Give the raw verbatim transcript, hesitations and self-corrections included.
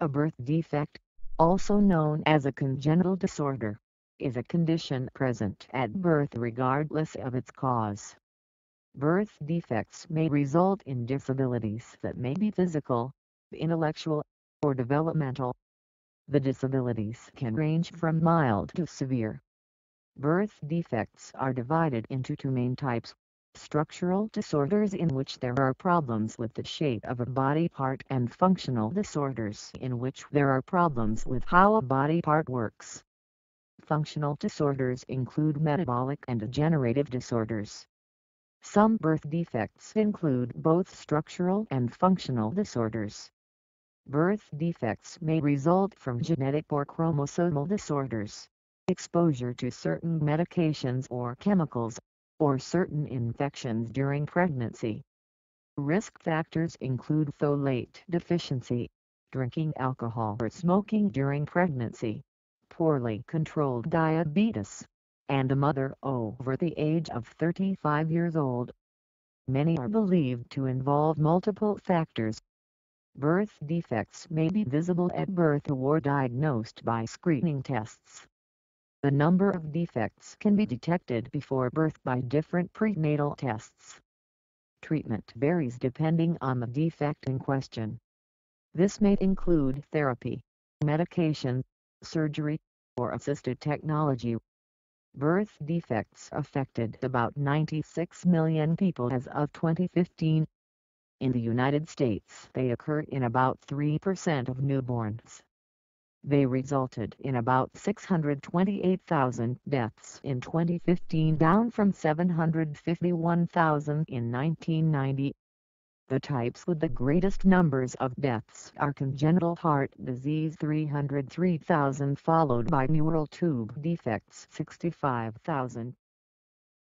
A birth defect, also known as a congenital disorder, is a condition present at birth regardless of its cause. Birth defects may result in disabilities that may be physical, intellectual, or developmental. The disabilities can range from mild to severe. Birth defects are divided into two main types: structural disorders, in which there are problems with the shape of a body part, and functional disorders, in which there are problems with how a body part works. Functional disorders include metabolic and degenerative disorders. Some birth defects include both structural and functional disorders. Birth defects may result from genetic or chromosomal disorders, exposure to certain medications or chemicals, or certain infections during pregnancy. Risk factors include folate deficiency, drinking alcohol or smoking during pregnancy, poorly controlled diabetes, and a mother over the age of thirty-five years old. Many are believed to involve multiple factors. Birth defects may be visible at birth or diagnosed by screening tests. The number of defects can be detected before birth by different prenatal tests. Treatment varies depending on the defect in question. This may include therapy, medication, surgery, or assisted technology. Birth defects affected about ninety-six million people as of twenty fifteen. In the United States, they occur in about three percent of newborns. They resulted in about six hundred twenty-eight thousand deaths in twenty fifteen, down from seven hundred fifty-one thousand in nineteen ninety. The types with the greatest numbers of deaths are congenital heart disease, three hundred three thousand, followed by neural tube defects, sixty-five thousand.